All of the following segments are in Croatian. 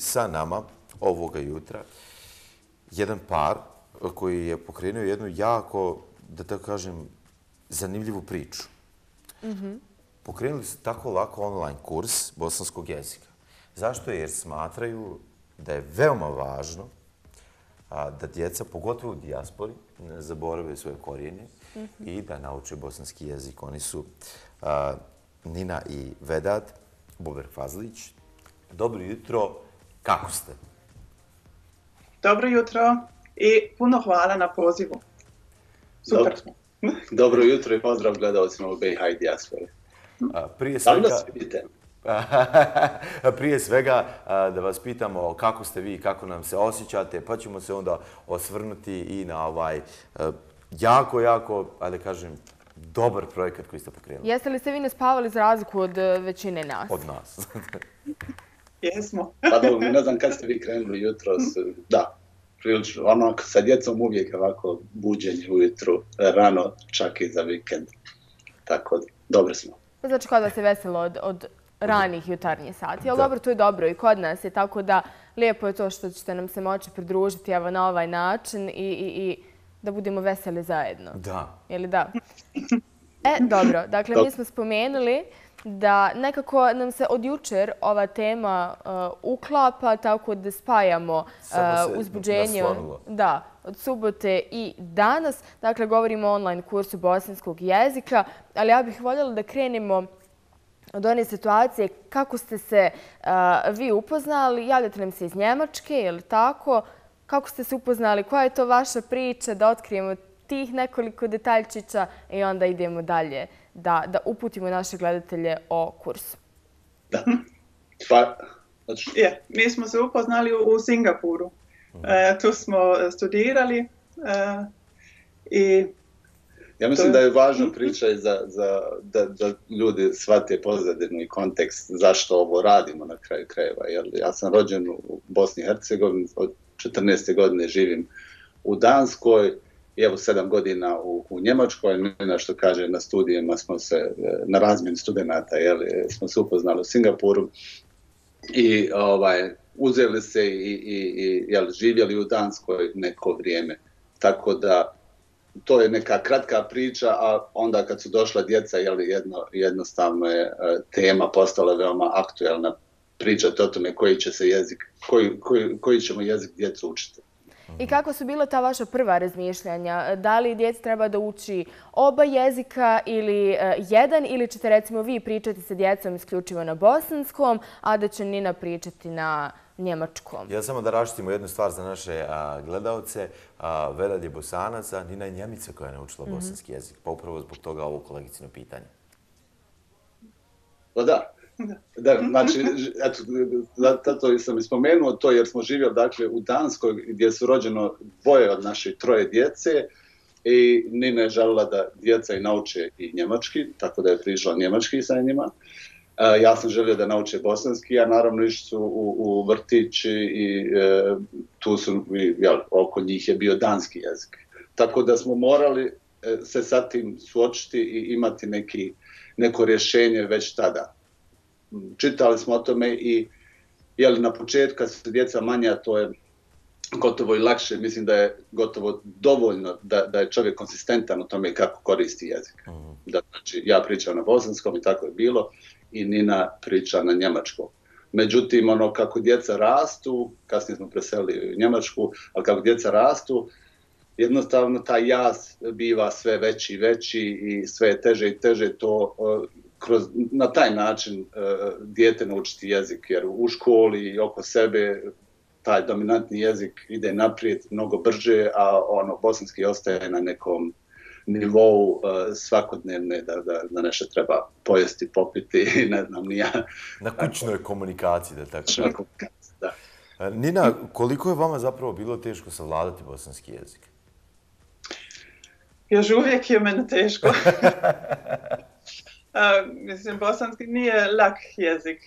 sa nama ovoga jutra jedan par koji je pokrenuo jednu jako, da tako kažem, zanimljivu priču. Pokrenuli su takolako online kurs bosanskog jezika. Zašto? Jer smatraju da je veoma važno da djeca, pogotovo u dijaspori, zaborave svoje korijene i da nauče bosanski jezik. Oni su Nina i Vedad, Bober Fazlić. Dobro jutro, kako ste? Dobro jutro i puno hvala na pozivu. Super smo. Dobro jutro i pozdrav gledalcima u BiH i dijaspori. Prije svega da vas pitamo kako ste vi i kako nam se osjećate, pa ćemo se onda osvrnuti i na ovaj jako, jako, ali kažem, dobar projekat koji ste pokrenuli. Jeste li se vi ne spavali za razliku od većine nas? Od nas. Jesmo. Ne znam kad ste vi krenuli jutro. Da, prilično. Ono, sa djecom uvijek ovako buđenje ujutru, rano, čak i za vikend. Tako da, dobro smo. Znači kao da se veselo od ranih jutarnjih sati, ali dobro, to je dobro i kod nas je, tako da lijepo je to što ćete nam se moći pridružiti na ovaj način i da budemo veseli zajedno. Da. Jel' da? E, dobro. Dakle, mi smo spomenuli da nekako nam se od jučer ova tema uklapa, tako da spajamo uzbuđenje od subote i danas. Dakle, govorimo o online kursu bosanskog jezika, ali ja bih voljela da krenemo od one situacije kako ste se vi upoznali. Javljate nam se iz Njemačke, je li tako? Kako ste se upoznali? Koja je to vaša priča? Da otkrijemo tih nekoliko detaljčića i onda idemo dalje da uputimo naše gledatelje o kursu. Da. Mi smo se upoznali u Singapuru. Tu smo studirali i... Ja mislim da je važna priča da ljudi shvate pozadinu i kontekst zašto ovo radimo na kraju krajeva. Ja sam rođen u Bosni i Hercegovini, od 14. godine živim u Danskoj i evo 7 godina u Njemačkoj. Nina, što kaže, na studijima smo se, na razmjeni studenta, smo se upoznali u Singapuru i uzeli se i živjeli u Danskoj neko vrijeme. Tako da to je neka kratka priča, a onda kad su došla djeca, jednostavno je tema postala veoma aktuelna, pričati o tome koji ćemo jezik djecu učiti. I kako su bila ta vaša prva razmišljanja? Da li djeca treba da uči oba jezika ili jedan, ili ćete recimo vi pričati sa djecom isključivo na bosanskom, a da će Nina pričati na njemačkom? Ja samo da raštimo jednu stvar za naše gledalce. Vedad je Bosanac, a Nina je Njemica koja je naučila bosanski jezik. Pa upravo zbog toga ovo kolegicino pitanje. Pa da. Znači, zato sam ispomenuo to jer smo živjeli u Danskoj gdje su rođeno dvoje od naših troje djece i Nina je željela da djeca i nauče i njemački, tako da je prišla njemački sa njima. Ja sam želio da nauče bosanski, a naravno išli su u vrtići i tu su, oko njih je bio danski jezik. Tako da smo morali se sa tim suočiti i imati neko rješenje već tada. Čitali smo o tome i na početku kad su djeca manja, to je gotovo i lakše. Mislim da je gotovo dovoljno da je čovjek konsistentan u tome kako koristi jezik. Znači, ja pričam na bosanskom i tako je bilo i Nina priča na njemačkom. Međutim, ono kako djeca rastu, kasnije smo preselili u Njemačku, ali kako djeca rastu, jednostavno taj jaz biva sve veći i veći i sve teže i teže to na taj način dijete naučiti jezik, jer u školi i oko sebe taj dominantni jezik ide naprijed mnogo brže, a bosanski ostaje na nekom nivou svakodnevne da nešto treba pojesti, popiti, ne znam ni ja. Na kućnoj komunikaciji, da tako kažem. Na komunikaciji, da. Nina, koliko je vama zapravo bilo teško savladati bosanski jezik? Još uvijek je meni teško. Mislim, bosanski nije lak jezik.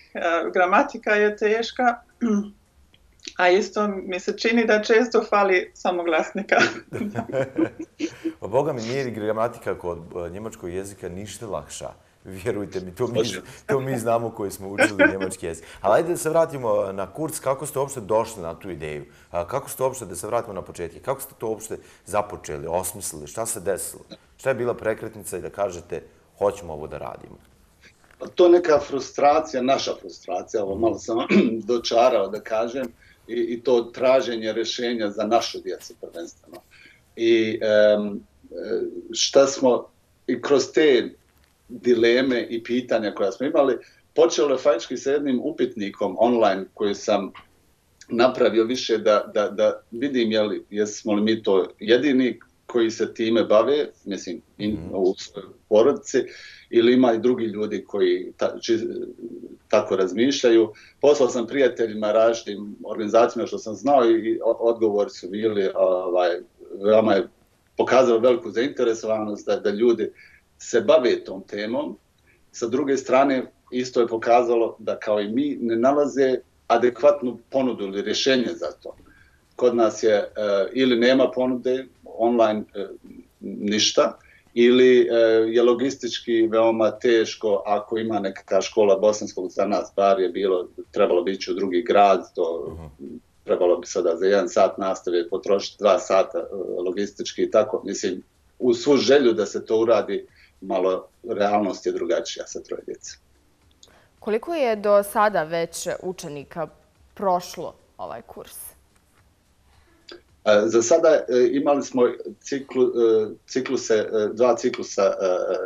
Gramatika je teška, a isto mi se čini da često fali samoglasnika. Boga mi, nije gramatika kod njemačkog jezika ništa lakša Vjerujte mi, to mi znamo koji smo učili njemački jezik. Ali ajde da se vratimo na kurs, kako ste uopšte došli na tu ideju? Kako ste uopšte, da se vratimo na početke, kako ste to uopšte započeli, osmislili, šta se desilo? Šta je bila prekretnica i da kažete hoćemo ovo da radimo? To je neka frustracija, naša frustracija, ovo malo sam dočarao da kažem, i to traženje rješenja za našu djecu prvenstveno. I šta smo i kroz te dileme i pitanja koja smo imali, počelo je faktički sa jednim upitnikom online koji sam napravio više da vidim jesmo li mi to jedini koji se time bave, mislim, u porodici, ili ima i drugi ljudi koji tako razmišljaju. Poslao sam prijateljima, različitim organizacijama što sam znao i odgovori su bili, veoma je pokazalo veliku zainteresovanost da ljudi se bave tom temom. Sa druge strane, isto je pokazalo da kao i mi ne nalaze adekvatnu ponudu ili rješenje za to. Kod nas je ili nema ponude, online ništa, ili je logistički veoma teško ako ima neka škola bosanskog, za nas bar je bilo, trebalo bi ići u drugi grad, to trebalo bi sada za 1 sat nastave potrošiti 2 sata logistički i tako. Mislim, u svu želju da se to uradi, malo realnost je drugačija sa 3 djece. Koliko je do sada već učenika prošlo ovaj kurs? Za sada imali smo 2 ciklusa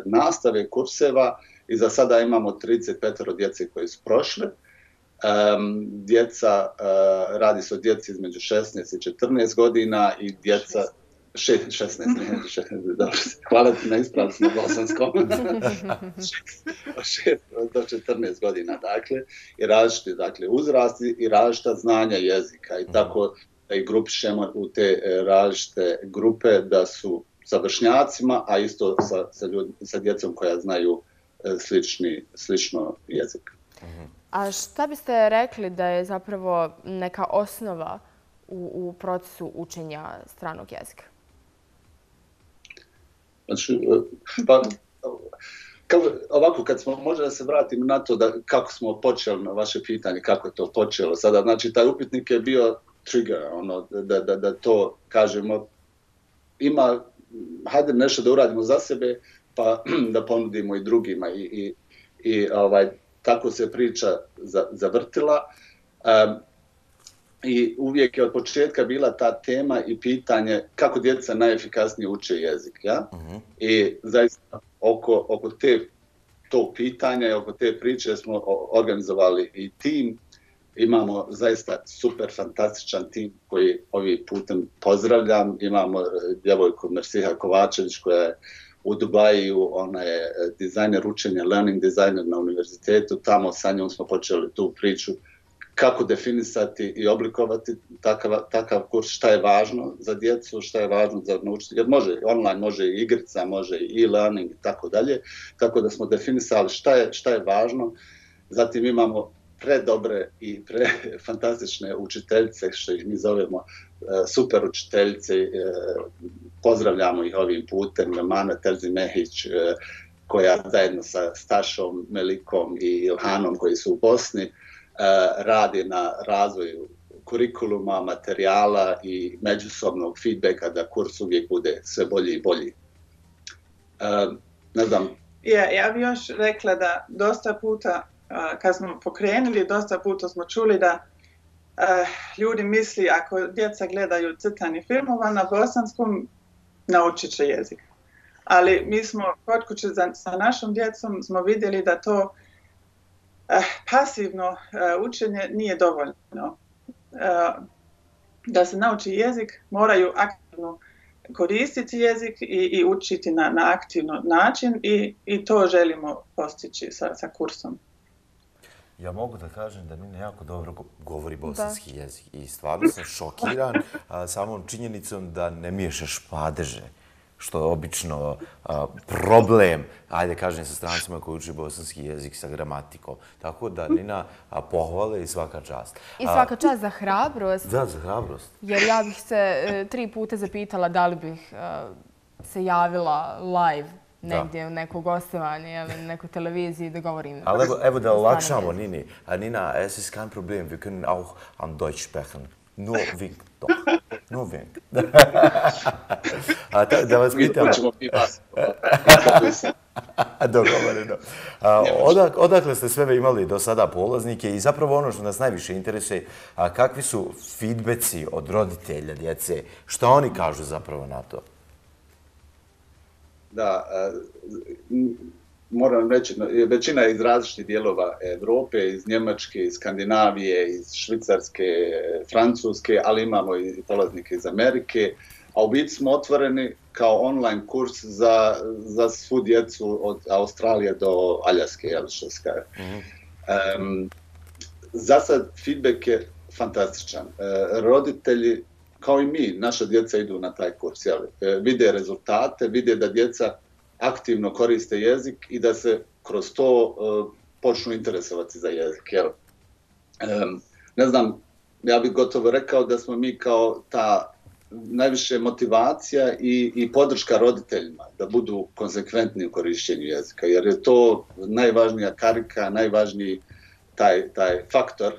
nastave, kurseva, i za sada imamo 35 djece koji su prošle. Radi se o djeci između 16 i 14 godina i djeca... 16, dobro, hvala ti na ispravci na bosanskom. 6 do 14 godina, dakle, i različite uzrasti i različita znanja jezika, i tako da ih grupišemo u te različite grupe, da su sa vršnjacima, a isto sa djecom koja znaju slično jezik. A šta biste rekli da je zapravo neka osnova u procesu učenja stranog jezika? Znači, ovako, kad smo, možda da se vratimo na to kako smo počeli, na vaše pitanje, kako je to počelo sada. Znači, taj upitnik je bio trigger, da to kažemo, ima, hajde nešto da uradimo za sebe, pa da ponudimo i drugima. I tako se priča zavrtila. I uvijek je od početka bila ta tema i pitanje kako djeca najefikasnije uče jezik. I zaista oko tog pitanja i oko te priče smo organizovali i tim. Imamo zaista super fantastičan tim koji ovim putem pozdravljam. Imamo djevojku Mersiha Kovačević koja je u Dubaju, ona je dizajner učenja, learning dizajner na univerzitetu. Tamo sa njom smo počeli tu priču kako definisati i oblikovati takav kurs, šta je važno za djecu, šta je važno za naučiti. Jer može online, može i igrica, može i e-learning i tako dalje. Tako da smo definisali šta je važno. Zatim imamo predobre i prefantastične učiteljice, što ih mi zovemo super učiteljice. Pozdravljamo ih ovim putem, Lemanja Telzi Mehić, koja zajedno sa Stašom, Melikom i Ilhanom koji su u Bosni rade na razvoju kurikuluma, materijala i međusobnog feedbacka da kurs uvijek bude sve bolji i bolji. Ne znam. Ja bih još rekla da dosta puta kad smo pokrenuli, dosta puta smo čuli da ljudi misli ako djeca gledaju crtani filmova na bosanskom, naučit će jezik. Ali mi smo kod kuće sa našom djecom smo vidjeli da to pasivno učenje nije dovoljno. Da se nauči jezik, moraju aktivno koristiti jezik i učiti na aktivno način, i to želimo postići sa kursom. Ja mogu da kažem da Nina jako dobro govori bosanski jezik i stvarno sam šokiran samom činjenicom da ne miješaš padeže, što je obično problem, ajde kažem, sa strancima koji uči bosanski jezik sa gramatikom. Tako da, Nina, pohvale i svaka čast. I svaka čast za hrabrost. Da, za hrabrost. Jer ja bih se 3 puta zapitala da li bih se javila live negdje u neko gostovanje ili na nekoj televiziji da govorim. Ali evo da olakšamo Nini. Nina, es ist kein Problem, wir können auch am Deutsch sprechen. Nur wink doch. Nur wink. Da vas pitam. Dogovoreno. Odakle ste sve imali do sada polaznike i zapravo ono što nas najviše interesuje, kakvi su feedbacki od roditelja djece? Šta oni kažu zapravo na to? Da, moram reći, većina je iz različitih dijelova Evrope, iz Njemačke, iz Skandinavije, iz Švicarske, Francuske, ali imamo i polaznike iz Amerike. A u biti smo otvoreni kao online kurs za svu djecu od Australije do Aljaske, što se kaže. Za sad feedback je fantastičan. Roditelji, kao i mi, naša djeca idu na taj kurs. Vide rezultate, vide da djeca aktivno koriste jezik i da se kroz to počnu interesovati za jezik. Ne znam, ja bih gotovo rekao da smo mi kao ta najviše motivacija i podrška roditeljima da budu konsekventni u korištenju jezika, jer je to najvažnija karika, najvažniji taj faktor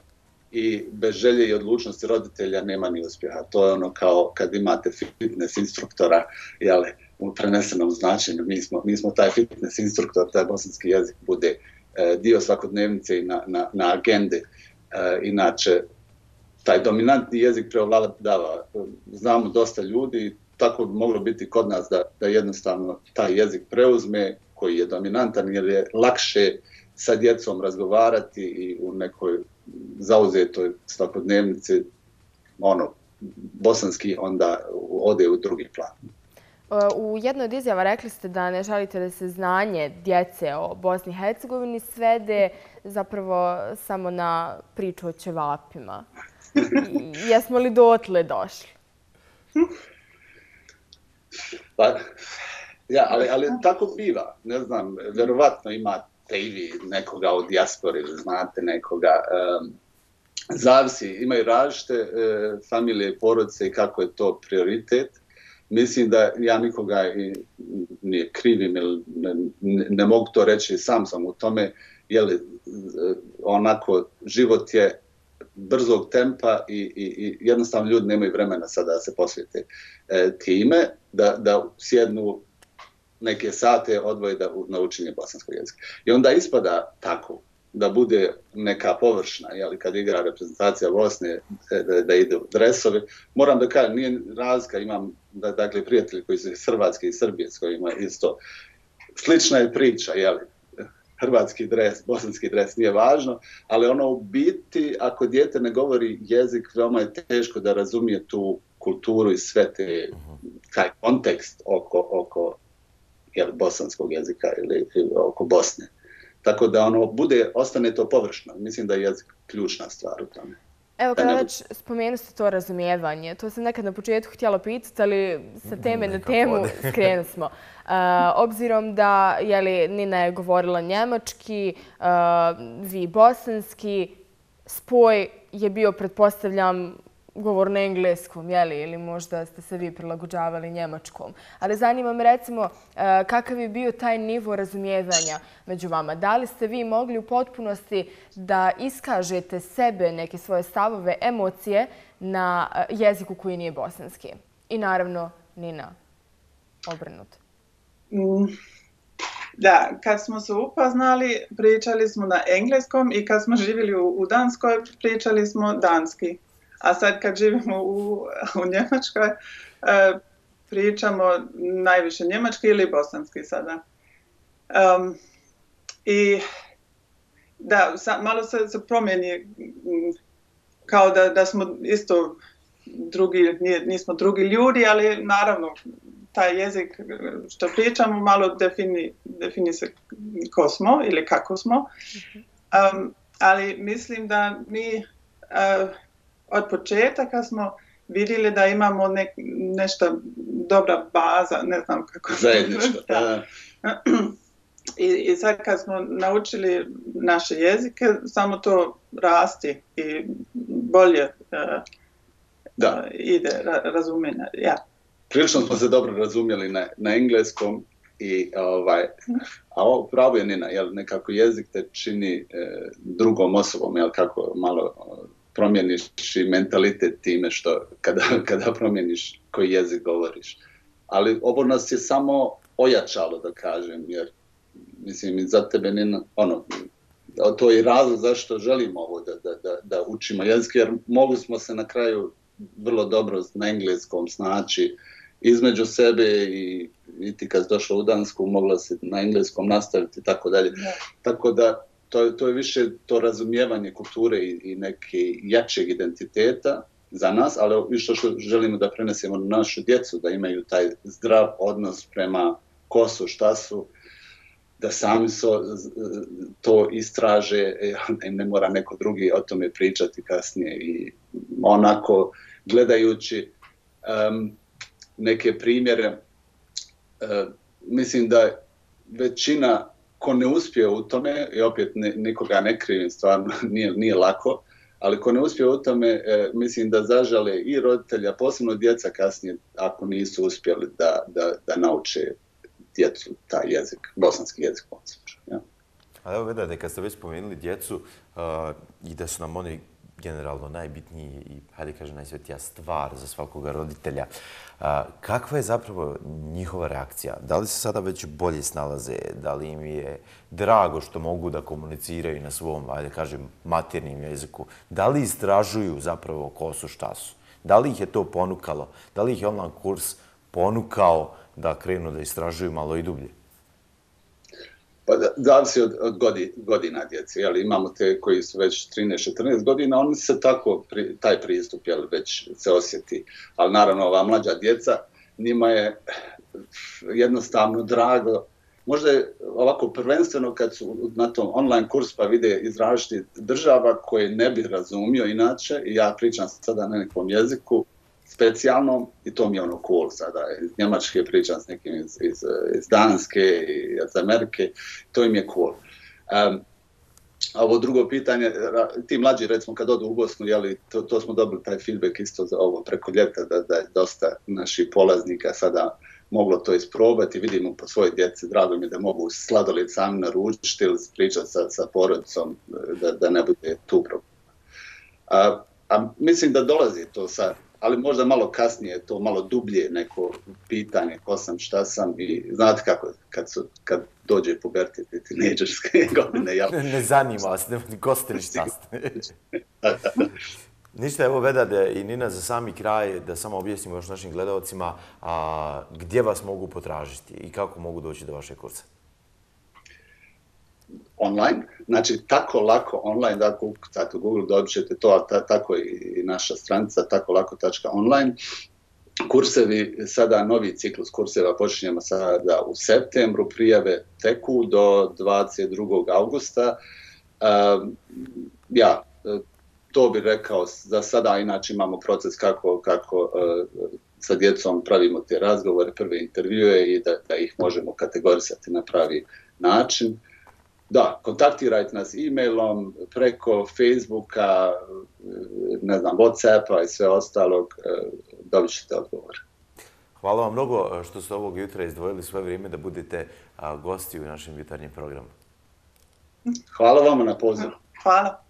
i bez želje i odlučnosti roditelja nema ni uspjeha. To je ono kao kad imate fitness instruktora, jele, u prenesenom značenju, mi smo taj fitness instruktor, taj bosanski jezik bude dio svakodnevnice i na agende. Inače, taj dominantni jezik preovladava. Znamo dosta ljudi, tako bi moglo biti kod nas da jednostavno taj jezik preuzme koji je dominantan jer je lakše sa djecom razgovarati i u nekoj zauzetoj svakodnevnici bosanski onda ode u drugi plan. U jednoj od izjava rekli ste da ne želite da se znanje djece o Bosni i Hercegovini svede zapravo samo na priču o ćevapima. Jesmo li dotle došli? Ja, ali tako biva. Ne znam, verovatno imate i vi nekoga od dijaspore, znate nekoga. Zavisi, imaju različite familije, porodice i kako je to prioritet. Mislim da ja nikoga ne krivim, ne mogu to reći, sam sam u tome, jer onako život je brzog tempa i jednostavno ljudi nemaju vremena sada da se posvijete time, da sjednu neke sate odvoje na učenje bosanskog jezika. I onda ispada tako da bude neka površna, kad igra reprezentacija Bosne, da ide u dresove. Moram da kažem, nije razlika, imam prijatelji koji su hrvatski i srbijeski, ima isto. Slična je priča, hrvatski dres, bosanski dres, nije važno, ali ono u biti, ako dijete ne govori jezik, veoma je teško da razumije tu kulturu i sve taj kontekst oko bosanskog jezika ili oko Bosne. Tako da ostane to površno. Mislim da je jezik ključna stvar u tome. Evo, kada već spomenuo ste to razumijevanje, to sam nekad na početku htjela pitati, ali sa teme na temu skrenuli smo. Obzirom da Nina je govorila njemački, vi bosanski, spoj je bio, pretpostavljam, govor na engleskom, ili možda ste se vi prilagođavali njemačkom. Ali zanima me recimo kakav je bio taj nivo razumijevanja među vama. Da li ste vi mogli u potpunosti da iskažete sebe, neke svoje stavove, emocije na jeziku koji nije bosanski? I naravno, Nina, obrnut. Da, kad smo se upoznali, pričali smo na engleskom i kad smo živjeli u Danskoj, pričali smo danski. A sad kad živimo u Njemačkoj, pričamo najviše njemački ili bosanski sada. I da, malo se promijeni kao da smo isto drugi, nismo drugi ljudi, ali naravno taj jezik što pričamo malo defini se ko smo ili kako smo. Ali mislim da mi od početaka smo vidjeli da imamo nešto dobra baza, ne znam kako. Zajedničko, da. I sad kad smo naučili naše jezike, samo to rasti i bolje ide razumenje. Prilično smo se dobro razumjeli na engleskom A ovo pravo je Nina, jer nekako jezik te čini drugom osobom, jer kako malo promijeniš i mentalitet time što kada promijeniš koji jezik govoriš. Ali ovo nas je samo ojačalo, da kažem, jer mislim i za tebe Nina, ono, to je i razlog zašto želimo ovo da učimo jezik, jer mogli smo se na kraju vrlo dobro na engleskom snaći između sebe i ti kad si došla u Dansku mogla se na engleskom nastaviti i tako dalje. Tako da to je više to razumijevanje kulture i neke jačeg identiteta za nas, ali više što želimo da prenesemo na našu djecu, da imaju taj zdrav odnos prema ko su, šta su, da sami to istraže, ne mora neko drugi o tome pričati kasnije. I onako, gledajući neke primjere, mislim da većina ko ne uspije u tome, i opet nikoga ne krivim, stvarno nije lako, ali ko ne uspije u tome, mislim da zažale i roditelja, posebno djeca kasnije, ako nisu uspjeli da nauče djecu taj jezik, bosanski jezik. Ali evo Vedade, kad ste već spomenuli djecu i da su nam oni generalno najbitniji i, hajde kažem, najsvetija stvar za svakoga roditelja, kakva je zapravo njihova reakcija? Da li se sada već bolje snalaze? Da li im je drago što mogu da komuniciraju na svom, hajde kažem, maternjem jeziku? Da li istražuju zapravo ko su, šta su? Da li ih je to ponukalo? Da li ih je online kurs ponukao da krenu da istražuju malo i dublje? Pa zavisi od godina djece. Imamo te koji su već 13-14 godina, oni se tako, taj pristup već se osjeti. Ali naravno ova mlađa djeca, njima je jednostavno drago. Možda je ovako prvenstveno kad su na tom online kursu pa vide iz različitih država koje ne bi razumio inače, i ja pričam sada na nekom jeziku specijalnom i to mi je ono cool sada. Iz Njemačke pričam s nekim iz Danske, iz Amerike. To im je cool. Ovo drugo pitanje, ti mlađi recimo kad odu u Bosnu, to smo dobili taj feedback isto preko ljeta da je dosta naših polaznika sada moglo to isprobati. Vidimo po svojoj djeci, drago mi je da mogu sladoled sami naručiti ili pričati sa porodicom da ne bude tu problem. Mislim da dolazi to sad, ali možda malo kasnije je to malo dublje neko pitanje ko sam, šta sam i znate kako kad dođe pubertet i tinejdžerske godine. Ne zanima vas, ko ste li šta ste. Ništa, evo Vedade i Nina, za sami kraj da samo objasnimo još našim gledalcima gdje vas mogu potražiti i kako mogu doći do vaše kursa. Online, znači takolako.online, da ukucate u Google dobit ćete to, a tako i naša stranica takolako.online. Kursevi, sada novi ciklus kurseva počinjemo sada u septembru, prijave teku do 22. augusta. Ja, to bih rekao za sada, inače imamo proces kako sa djecom pravimo te razgovore, prve intervjue i da ih možemo kategorisati na pravi način. Da, kontaktirajte nas e-mailom, preko Facebooka, ne znam, Whatsappa i sve ostalog, dobit ćete odgovore. Hvala vam mnogo što ste ovog jutra izdvojili svoje vrijeme da budete gosti u našem jutarnjem programu. Hvala vam na pozivu. Hvala.